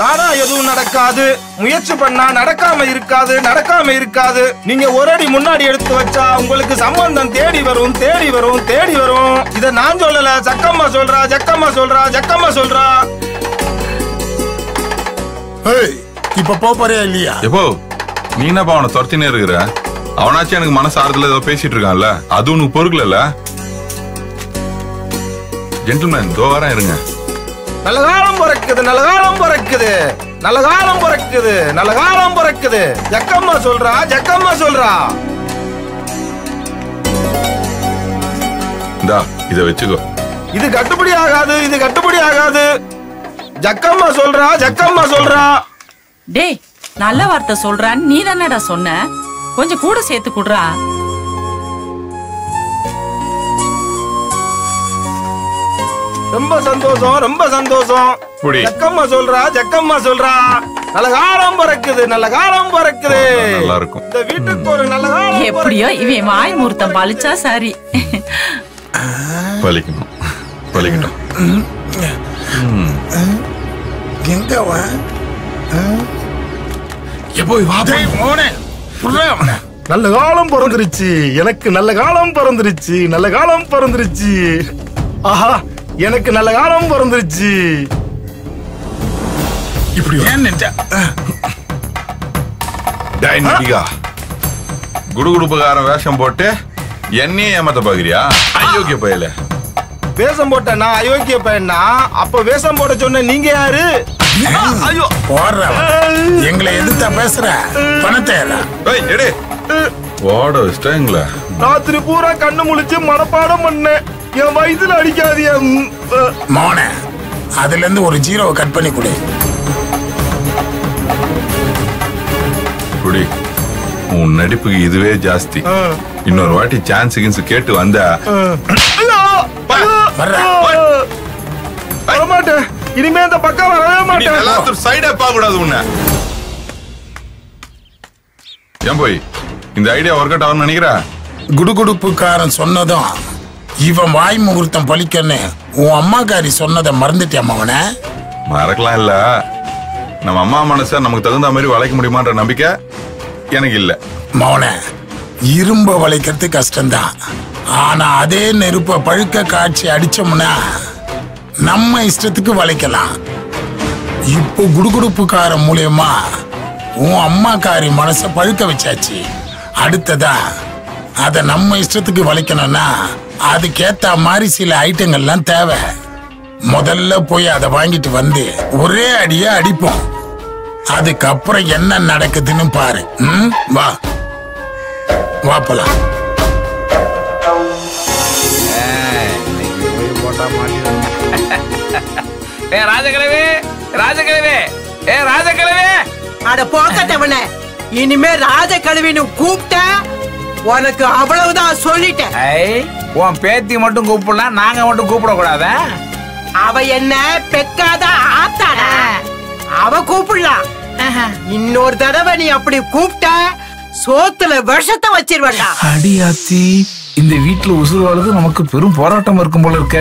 தானா எதுவும் நடக்காது, முயற்சி பண்ணா நடக்காம இருக்காது. நீங்க ஒரு அடி முன்னாடி எடுத்து வச்சா உங்களுக்கு சம்பந்தம் தேடி வரும். இத நான் சொல்லல, சக்கம்மா சொல்றா. ஏய், இப்ப போறியா இல்லையா? எப்போ நீ என்ன பாவன துரத்தினே இருக்கிற? அவனாச்சும் எனக்கு மனசு ஆறுதல ஏதோ பேசிட்டு இருக்கான்ல, அது உனக்கு பொறுக்கல. ஜென்டில்மேன், தோ வரேன் இருங்க. நல்ல காலம் பிறக்குது. ஜக்கம்மா சொல்றா. டா, இத வெச்சுக்கோ. இது கட்டுப்படி ஆகாது. ஜக்கம்மா சொல்றா. டேய், நல்ல வார்த்தை சொல்றான்னு நீ தானடா சொன்ன, கொஞ்சம் கூட சேர்த்து குடுறா. ரொம்ப சந்தோஷம். ஜக்கம்மா சொல்றா. நல்ல காலம் பிறக்குது. நல்லா இருக்கும். இந்த வீட்டுக்கு ஒரு நல்ல காலம். எப்படியோ இவன் வாய் மூர்த்தம் பழிச்சா சரி. பழிக்கணும். எங்கவா? போய் வா. டேய் மோனே, புறா. எனக்கு நல்ல காலம் பிறந்துருச்சு. ஆஹா, எனக்கு நல்ல காலம் பிறந்துருச்சு. குடுகுடுப்புக்காரன் வேஷம் போட்டு என்னையே ஏமாத்த பாக்குறியா? அயோக்கிய பயல. வேஷம் போட்ட நான் அயோக்கிய பயன்னா? அப்ப வேஷம் போட சொன்ன நீங்க யாரு? எங்களை எதிர்த்தா பேசுற பணத்தை ஓட வச்சுட்டா எங்கள. ராத்திரி பூரா கண்ணு முழிச்சு மனப்பாடம் பண்ணேன். என் வயசுல அடிக்காதியா மோன, அதுல இருந்து ஒரு ஜீரோவை கட் பண்ணி கொடு. உன் நடிப்புக்கு இதுவே ஜாஸ்தி. இன்னொரு வாட்டி சான்ஸ் கேட்டு வந்த வரமாட்டேன். இனிமே இந்த பக்கம் வரவே மாட்டேன். சைடா பார்க்க கூடாது உன்ன. ஏன் போய் இந்த ஐடியா ஒர்க் அவுட் ஆகும்னு நினைக்கிற? குடுகுடுப்புக்காரன் சொன்னதும் இவன் வாய் முகூர்த்தம் பழிக்கன்னு உன் அம்மாக்காரி சொன்னதை மறந்துட்டே அம்மாவன. மறக்கலாம் இல்ல, நம்ம அம்மா மனச நமக்கு தகுந்த மாதிரி வளைக்க முடியுமான்ற நம்பிக்கை எனக்கு இல்ல மவன. இரும்ப வளைக்கிறது கஷ்டம்தான், ஆனா அதே நெருப்ப பழுக்க காட்சி அடிச்சோம்னா நம்ம இஷ்டத்துக்கு வளைக்கலாம். இப்போ குடுகுடுப்புக்கார மூலியமா உன் அம்மாக்காரி மனச பழுக்க வச்சாச்சு. அடுத்ததா அத நம்ம இஷ்டத்துக்கு வளைக்கணும்னா அதுக்கேத்த மாதிரி சில ஐட்டங்கள்லாம் தேவை. முதல்ல போய் அதை வாங்கிட்டு வந்து ஒரே அடியா அடிப்போம். அதுக்கப்புறம் என்ன நடக்குதுன்னு பாரு. வா வா போலாம். ராஜகிழவே, அட போக்கட்டவனே, இனிமே ராஜகிழவின்னு கூப்பிட்ட உனக்கு அவ்வளவுதான் சொல்லிட்டேன். உன் பேத்தி மட்டும் கூப்பிடலாம், நாங்க மட்டும் கூப்பிடக்கூடாத? அவ என்ன பெக்காத ஆத்தாடா, அவ கூப்பிடலாம். இன்னொரு தடவை நீ அப்படி கூப்பிட்ட சோத்துல விஷத்தை வச்சிருவா. அடியாத்தி, இந்த வீட்டுல உசுறுவாளது நமக்கு பெரும் போராட்டம் இருக்கும் போல இருக்க.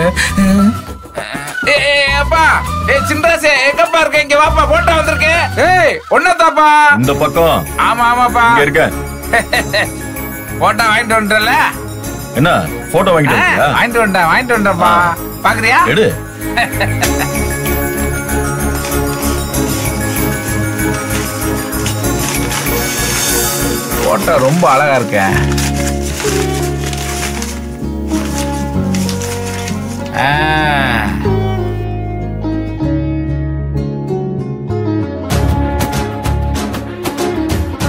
சின்ராசு, எங்கப்பா இருக்க? இங்க வாப்பா, போட்டா வந்திருக்கேன். ஏய், ஒன்னதாப்பா இந்த பக்கம். ஆமாப்பா இருக்க. போட்டா வாங்கிட்டு வந்துட்டல. என்ன போட்டோ வாங்கிட்டு வந்தா பாக்குறியா? எடு. போட்டோ ரொம்ப அழகா இருக்க.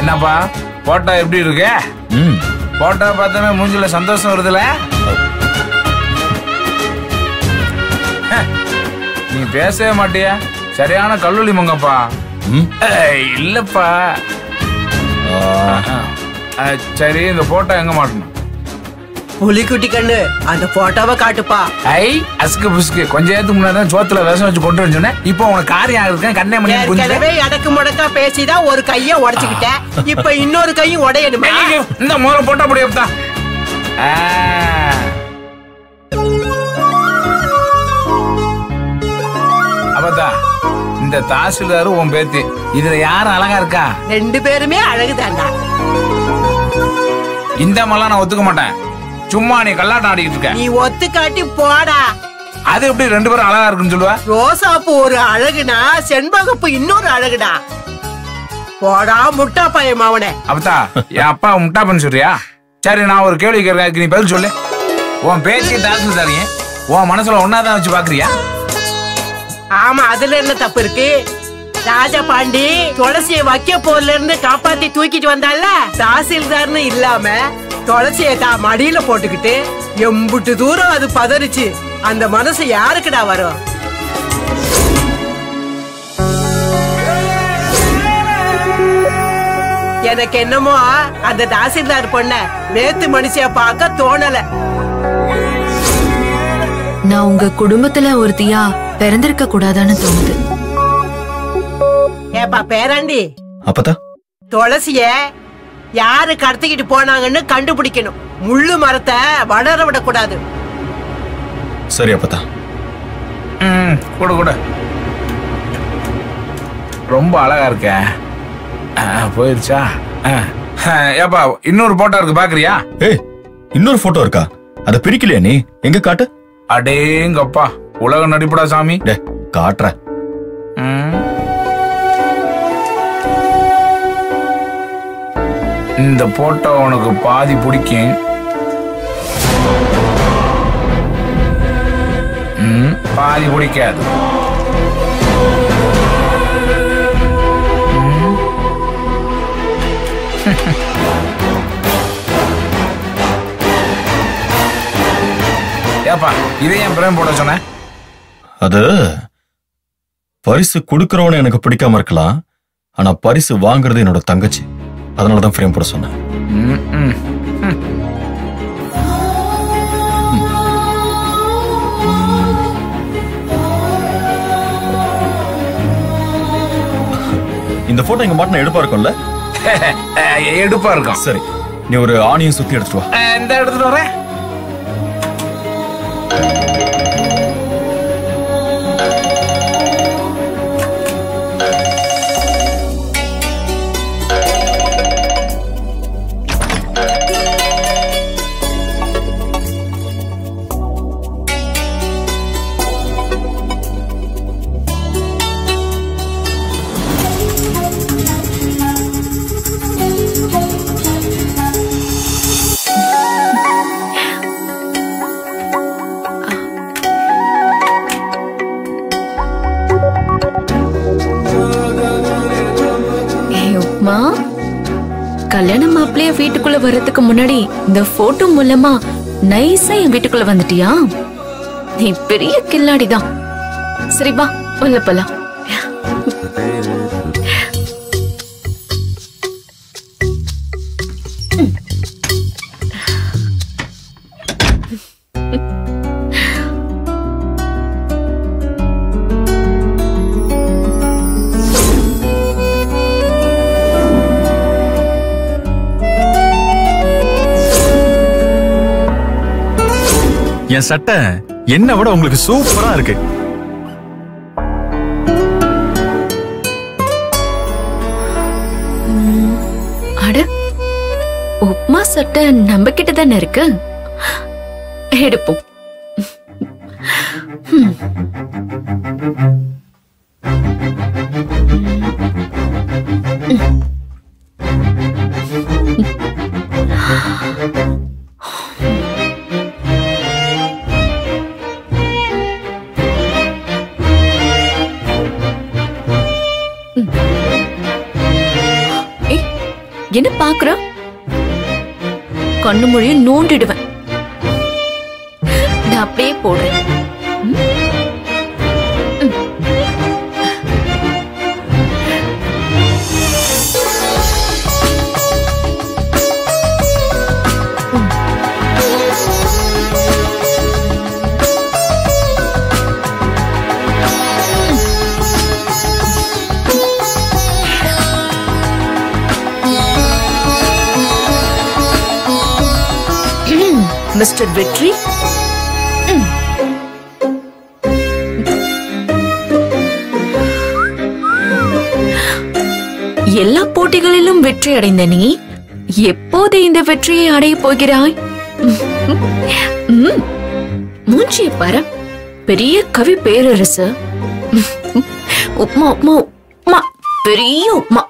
என்னப்பா போட்டோ எப்படி இருக்கு? போட்டோ பார்த்தோமே மூஞ்சில சந்தோஷம் வருதுல. நீ பேசவே மாட்டியா? சரியான கல்லூலி மங்கப்பா. இல்லப்பா. சரி, இந்த போட்டோ எங்க மாட்டணும்? புலிக்குட்டி கண்டு அந்த போட்டோவை காட்டுப்பா. ஐ அசுக்கு புசுக்கு, கொஞ்சம் ஏத்துக்கு முன்னாடி சோத்துல விஷம் வச்சு கொண்டு வந்து சொன்னேன். இப்போ உனக்கு காரியம் இருக்கேன் கண்ணே மணி. அடக்கு முடக்கா பேசிதான் ஒரு கைய உடைச்சுக்கிட்டேன், இப்ப இன்னொரு கையும் உடையணுமே. இந்த முதல்ல போட்டா முடியாதா? அப்பதான் இந்த இந்த தாசில்தார் உன் பேத்தி. இதுல யார் அழகா இருக்கா? ரெண்டு பேருமே அழகுதாண்டா. இந்த மல்ல நான் ஒத்துக்க மாட்டேன். சும்மா நீ கல்லாட்டம் ஆடிட்டு இருக்க. நீ ஒத்து காட்டி போடா. அது எப்படி ரெண்டு பேரும் அழகா இருக்குன்னு சொல்லுவா? ரோசாப்பூ ஒரு அழகுனா செண்பகப்பூ இன்னொரு அழகுடா. போடா முட்டா பைய மாவனே. அப்பதா என் அப்பா முட்டா பண்ண சொல்றியா? சரி நான் ஒரு கேள்வி கேட்கறேன், நீ பதில் சொல்லு. உன் பேத்தி தாசில்தார் உன் மனசுல ஒன்னாதான் வச்சு பாக்குறியா? ஆமா, அதுல என்ன தப்பு இருக்கு? ராஜா பாண்டி துளசிய வைக்க போர்ல இருந்து காப்பாத்தி தூக்கிட்டு வந்தால தாசில்தார்னு இல்லாம துளசிய மடியில போட்டுக்கிட்டு எம்புட்டு தூரம் அது பதறிச்சு. அந்த மனசு யாருக்குடா வரும்? எனக்கு என்னமோ அந்த தாசில்தார் பொண்ண நேத்து மனுஷியா பார்க்க தோணல. நான் உங்க குடும்பத்துல ஒருத்தியா பிறந்திருக்க கூடாதான்னு தோணுது. ஏப்பா பேராண்டி, அப்பதா துளசிய யாரு கடத்திக்கிட்டு போனாங்கன்னு கண்டுபிடிக்கணும். முள்ளு மரத்தை வளர விட கூடாது. சரி அப்பதா. கூட கூட ரொம்ப அழகா இருக்க. போயிருச்சா? ஏப்பா இன்னொரு போட்டோ இருக்கு பாக்குறியா? ஏய், இன்னொரு போட்டோ இருக்கா? அத பிரிக்கலையா நீ? எங்க காட்டு. அடேங்கப்பா, உலக நடிப்புடா சாமி. காட்டுற இந்த போட்டோ உனக்கு பாதி பிடிக்கும். பாதி பிடிக்காது. ஏப்பா இதே என் பிரேம் போட சொன்ன? அது பரிசு குடுக்கறவன எனக்கு பிடிக்காம இருக்கலாம், ஆனா பரிசு வாங்குறது என்னோட தங்கச்சி. அதனாலதான் ஃப்ரேம் போட சொன்னேன். இந்த போட்டோ எங்க மாட்டினா எடுப்பா இருக்கும்ல? எடுப்பா இருக்கும். சரி, நீ ஒரு ஆணியை சுத்தி எடுத்துட்டு வா. இந்த எடுத்துட்டு வரேன். கல்யாணம் மாப்பிள்ளைய வீட்டுக்குள்ள வர்றதுக்கு முன்னாடி இந்த போட்டோ மூலமா நைஸா என் வீட்டுக்குள்ள வந்துட்டியா? நீ பெரிய கில்லாடிதான். சரி வா உள்ள போலாம். என் சட்டை என்ன விட உங்களுக்கு சூப்பரா இருக்கு. அட, உப்மா சட்டை நம்ம கிட்ட தானே இருக்கு, எடுப்போம். என்ன பாக்குற? கண்ணு மொழியை நோண்டிடுவேன். நான் அப்படியே போடுறேன். மிஸ்டர் வெற்றி, எல்லா போட்டிகளிலும் வெற்றி அடைந்த நீ எப்போது இந்த வெற்றியை அடைய போகிறாய்? மூஞ்சிய பாரு, பெரிய கவி பேரரசு. உப்மா உப்மா உப்மா, பெரிய உப்மா.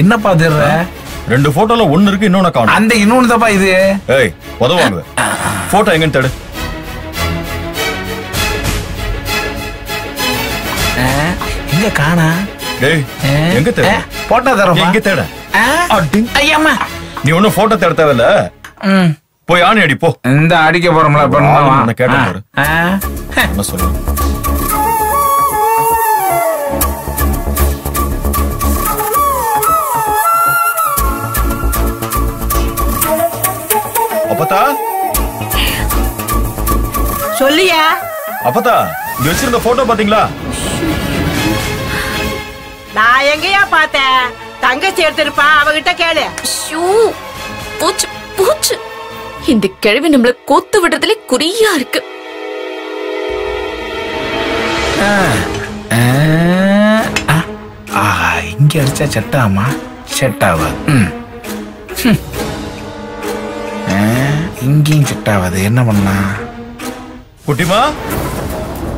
என்னப்பா தெரியல, ரெண்டு போட்டோல ஒன்னு இருக்கு, இன்னொன்னு காணும். அந்த இன்னொன்னு தான்ப்பா இது. ஏய் உதவாங்க, போட்டோ எங்கன்னு தேடு. எங்க காணா? ஏய் எங்க தேடு? போட்டோ தரமா? எங்க தேடு? ஐயம்மா நீ ஒண்ணு போட்டோ தேட தேவையில்ல, போய் ஆணி அடி போ. இந்த அடிக்க போறோம்ல, நான் கேட்டேன் என்ன சொல்லுங்க. அப்பதா சொல்லியா? அப்பதா நீ வச்சிருந்த போட்டோ பாத்தீங்களா? நான் எங்கயா பார்த்தேன், தங்கச்சி எடுத்திருப்பா, அவகிட்ட கேளு. பூச்சு பூச்சு, இந்த கிழவி நம்மள கோத்து விடுறதுல குறியா இருக்கு. இங்க அடிச்சா செட்டாமா? செட்டாவா? இங்கேயும் செட்டாவது, என்ன பண்ணா குட்டிமா? குட்டிமா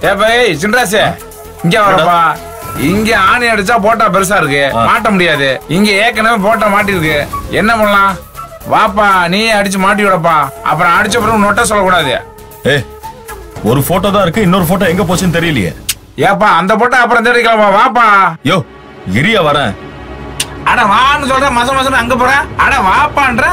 ஏ பாய், சின்ராசு இங்க வரப்பா. இங்க ஆணி அடிச்சா போட்டா பெருசா இருக்கு, மாட்ட முடியாது. இங்க ஏற்கனவே போட்டா மாட்டி இருக்கு, என்ன பண்ணலாம்? வாப்பா நீ அடிச்சு மாட்டி விடப்பா, அப்புறம் அடிச்ச அப்புறம் நொட்ட சொல்லக்கூடாது. ஏ ஒரு போட்டோ தான் இருக்கு, இன்னொரு போட்டோ எங்க போச்சுன்னு தெரியலையே. ஏப்பா அந்த போட்டோ அப்புறம் தேடிக்கலாமா? வாப்பா. யோ இரியா வரேன். அட வான்னு சொல்ற, மச மசன்னு அங்க போற. அட வாப்பான்ற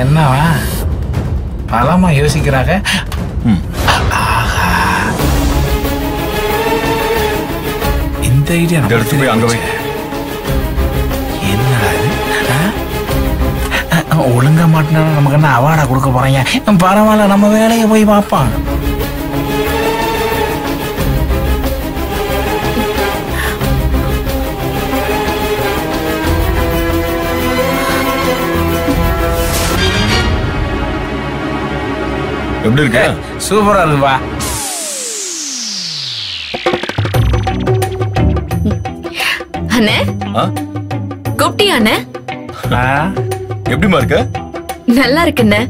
என்னவா பலமா யோசிக்கிறாங்க. இந்த ஐடியா என்ன ஒழுங்க மாட்டினா நமக்கு என்ன அவார்டா கொடுக்க போறீங்க? பரவாயில்ல, நம்ம வேலையை போய் பார்ப்பான். எப்படி இருக்கு? சூப்பரா இருக்குப்பா. அண்ணே குட்டி அண்ணே எப்படிமா இருக்க? நல்லா இருக்குண்ணே.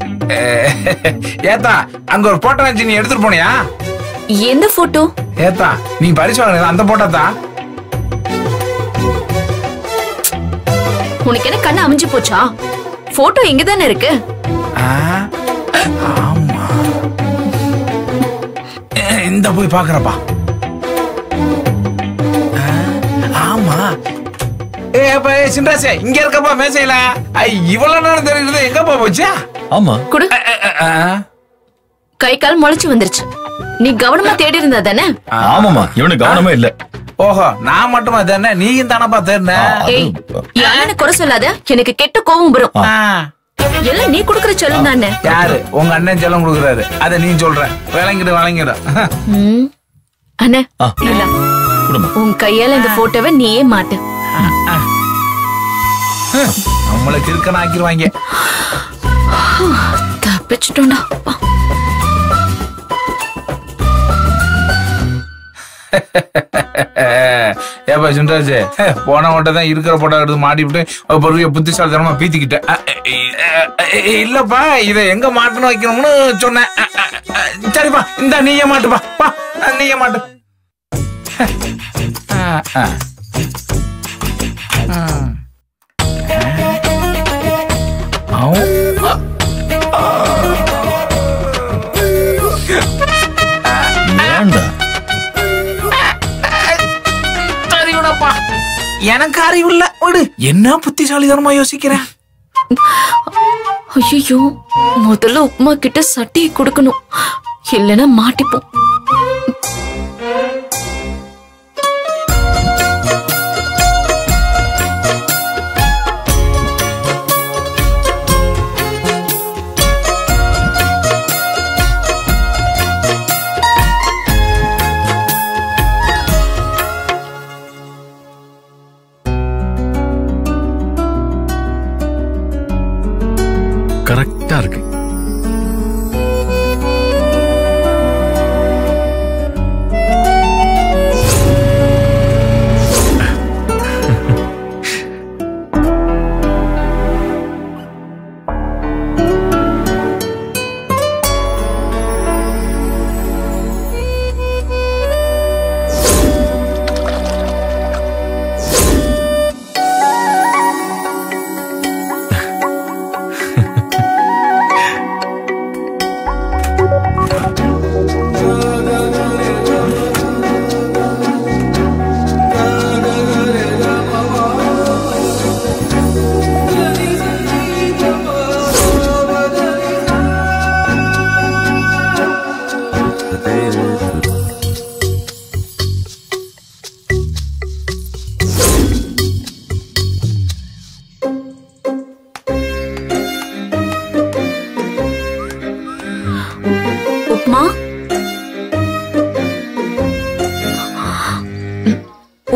ஏத்தா அங்க ஒரு போட்டோ வச்சு நீ எடுத்துட்டு போனியா? எந்த போட்டோ? ஏத்தா நீ பரிசு வாங்கின அந்த போட்டோ தான். உனக்கு என்ன கண்ணு அமைஞ்சு போச்சா? போட்டோ இங்கதானே இருக்கு. ஆமா இந்த போய் பாக்குறப்பா. ஆமா ஏ சின்ராசே இங்க இருக்கப்பா மேசையில. இவ்வளவு நேரம் தெரியுது, எங்கப்பா போச்சு? ஆமா குடு, கை கால் முளைச்சு வந்துருச்சு. நீ கவனமா தேடி இருந்தா தானே? ஆமாமா இவனுக்கு கவனமே இல்ல. ஓஹோ நான் மட்டுமா தானே? நீயும் தானப்பா தேடின. யாருன்னு குறை சொல்லாத, எனக்கு கெட்ட கோபம் வரும். எல்லாம் நீ குடுக்கற செல்லம் தானே? யாரு உங்க அண்ணன் செல்லம் குடுக்குறாரு, அத நீ சொல்ற. விளங்கிடும் விளங்கிடும். அண்ணே உன் கையால இந்த போட்டோவை நீயே மாட்டு. நம்மள கிறுக்கன் ஆக்கிடுவாங்க. தப்பிச்சிட்டோம்டா. ஏப்பா சின்ராசு போன ஓட்ட தான் இருக்கிற போட்டா எடுத்து மாட்டிவிட்டு பருவிய புத்திசாலித்தனமா பீத்திக்கிட்டேன். இல்லப்பா இதை எங்க மாட்டணும் வைக்கணும்னு சொன்னேன். சரிப்பா இந்த நீயே மாட்டுப்பா, பா நீயே மாட்டு. எனக்கு அறிவுள்ள விடு, என்ன புத்திசாலிதனமா யோசிக்கிறேன். ஐயோ முதல்ல உப்புமா கிட்ட சட்டியை கொடுக்கணும், இல்லைன்னா மாட்டிப்போம். கரெக்டா இருக்கு.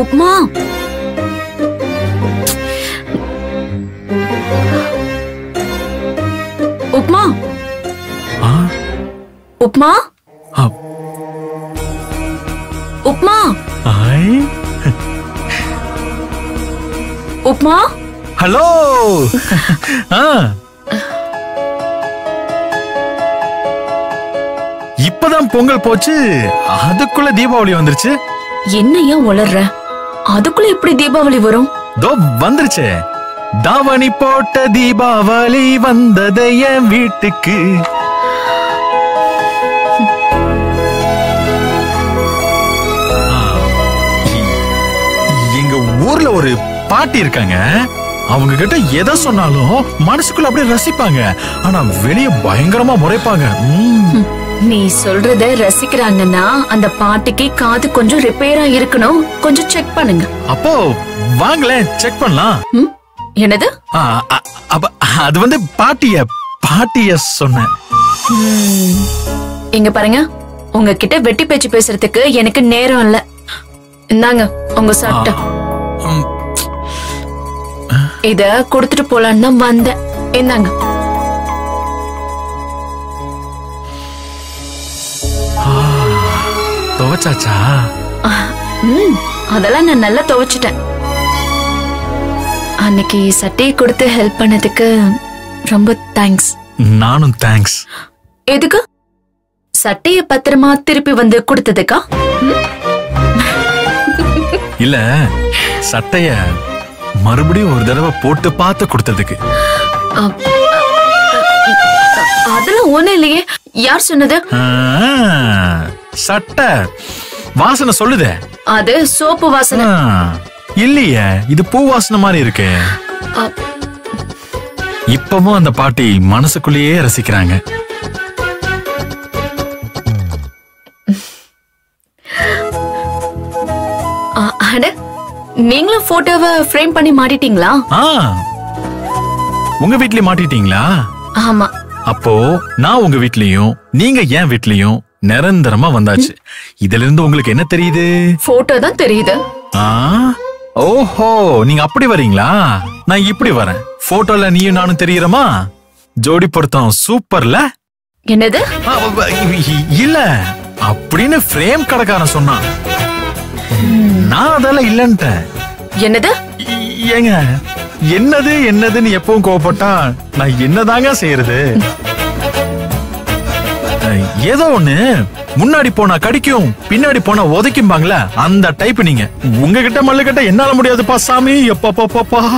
உப்மா உப்மா உப்மா உப்மா உப்மா. ஹலோ இப்பதான் பொங்கல் போச்சு, அதுக்குள்ள தீபாவளி வந்துருச்சு. என்னையா உளர்ற, அதுக்குள்ள எப்படி தீபாவளி வரும்? தோ வந்துருச்சே, தாவணி போட்ட தீபாவளி வந்தது என் வீட்டுக்கு. எங்க ஊர்ல ஒரு பாட்டி இருக்காங்க, அவங்க கிட்ட எதை சொன்னாலும் மனசுக்குள்ள அப்படியே ரசிப்பாங்க, ஆனா வெளியே பயங்கரமா முறைப்பாங்க. நீ சொல்றத ரசிக்கிறாங்கன்னா அந்த பாட்டுக்கு காது கொஞ்சம் ரிப்பேரா இருக்கணும், கொஞ்சம் செக் பண்ணுங்க. அப்போ வாங்களே செக் பண்ணலாம். என்னது? அது வந்து பாட்டிய சொன்னேன். இங்க பாருங்க, உங்ககிட்ட வெட்டி பேச்சு பேசுறதுக்கு எனக்கு நேரம் இல்ல. இந்தாங்க உங்க சட்டை, இத கொடுத்துட்டு போலான்னு தான் வந்தேன். இந்தாங்க. துவைச்சாச்சா? அதெல்லாம் நான் நல்லா துவைச்சிட்டேன். அன்னைக்கு சட்டையை கொடுத்து ஹெல்ப் பண்ணதுக்கு ரொம்ப தேங்க்ஸ். நானும் தேங்க்ஸ். எதுக்கு? சட்டைய பத்திரமா திருப்பி வந்து கொடுத்ததுக்கா? இல்ல சட்டைய மறுபடியும் ஒரு தடவை போட்டு பார்த்து கொடுத்ததுக்கு. அதெல்லாம் ஒண்ணு இல்லையே. யார் சொன்னது? சட்டை வாசனை சொல்லுதே, அது சோப்பு வாசனை இல்லையே, இது பூ வாசனை மாதிரி இருக்கு. இப்பவும் அந்த பாட்டி மனசுக்குள்ளேயே ரசிக்கிறாங்க. நீங்களும் போட்டோவை ஃப்ரேம் பண்ணி மாட்டிட்டீங்களா? உங்க வீட்லயே மாட்டிட்டீங்களா? ஆமா. அப்போ நான் உங்க வீட்லயும் நீங்க என் வீட்லயும் நிரந்தரமா வந்தாச்சு. இதுல இருந்து உங்களுக்கு என்ன தெரியுது? போட்டோ தான் தெரியுது. ஓஹோ, நீங்க அப்படி வரீங்களா? நான் இப்படி வரேன். போட்டோல நீயும் நானும் தெரியுறமா? ஜோடி பொருத்தம் சூப்பர்ல. என்னது? இல்ல அப்படின்னு ஃப்ரேம் கடக்காரன் சொன்னான். நான் அதெல்லாம் இல்லன்ட்டேன். என்னது? ஏங்க என்னது என்னதுன்னு எப்பவும் கோவப்பட்டா நான் என்னதாங்க செய்யறது? ஏதோ ஒண்ணு முன்னாடி போனா கடிக்கும், பின்னாடி போனா உதைக்கும்பாங்களா, அந்த டைப் நீங்க. உங்ககிட்ட மல்லுகிட்ட என்னால முடியாதுப்பா சாமி. எப்பா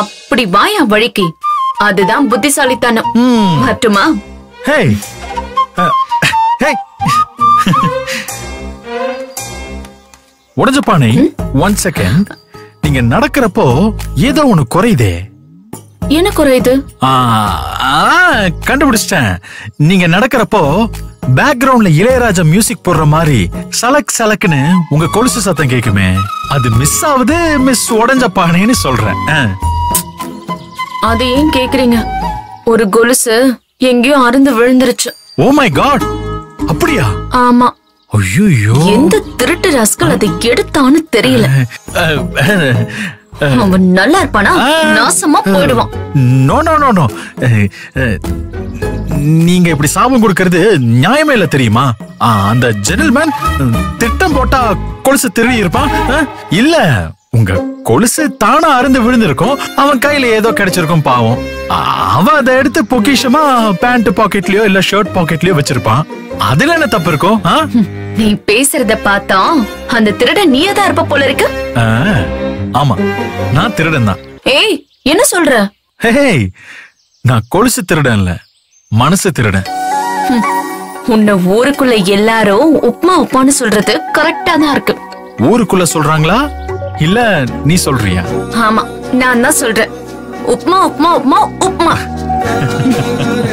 அப்படி வாயா வழிக்கு, அதுதான் புத்திசாலித்தனம். மாற்றுமா? ஹேய் ஹேய் உடஞ்சபானை, ஒன் செகண்ட். நீங்க நடக்கிறப்போ ஏதோ ஒண்ணு குறையுதே. என்ன குறையுது? கண்டுபிடிச்சிட்டேன். நீங்க நடக்கிறப்போ பேக்ரவுண்ட்ல இளையராஜா மியூசிக் போடுற மாதிரி சலக் சலக்குன்னு உங்க கொலுசு சத்தம் கேக்குமே, அது மிஸ் ஆகுது. மிஸ் உடஞ்ச பானைன்னு சொல்றேன். அது ஏன் கேக்குறீங்க? ஒரு கொலுசு எங்கேயோ அறுந்து விழுந்துருச்சு. ஓ மை காட், அப்படியா? ஆமா. ஐயோ, எந்த திருட்டு ரஸ்கல் அதை எடுத்தான்னு தெரியல. அவன் நல்லா இருப்பானா, நாசமா போயிடுவான். நோ, நீங்க இப்படி சாபம் கொடுக்கறது நியாயமே இல்ல தெரியுமா? அந்த ஜென்டில்மேன் திட்டம் போட்டா கொலுசு திருடி இருப்பான். இல்ல, உங்க கொலுசு தானா அருந்து விழுந்திருக்கும், அவன் கையில ஏதோ கிடைச்சிருக்கும். பாவம், அவன் அதை எடுத்து பொக்கிஷமா பேண்ட் பாக்கெட்லயோ இல்ல ஷர்ட் பாக்கெட்லயோ வச்சிருப்பான். அதுல என்ன தப்பு இருக்கும்? நீ பேசுறத பார்த்தா அந்த திருட நீயதான் இருப்ப போல இருக்கு. ஆமா, நான் திருடன் தான். ஏய், என்ன சொல்ற? ஹேய், நான் கொலுசு திருடன் இல்ல, மனசு திருடன். உன்ன ஊருக்குள்ள எல்லாரும் உப்மா உப்பான்னு சொல்றது கரெக்டா தான் இருக்கு. ஊருக்குள்ள சொல்றாங்களா இல்ல நீ சொல்றியா? ஆமா, நான் தான் சொல்றேன். உப்மா உப்மா உப்மா உப்மா.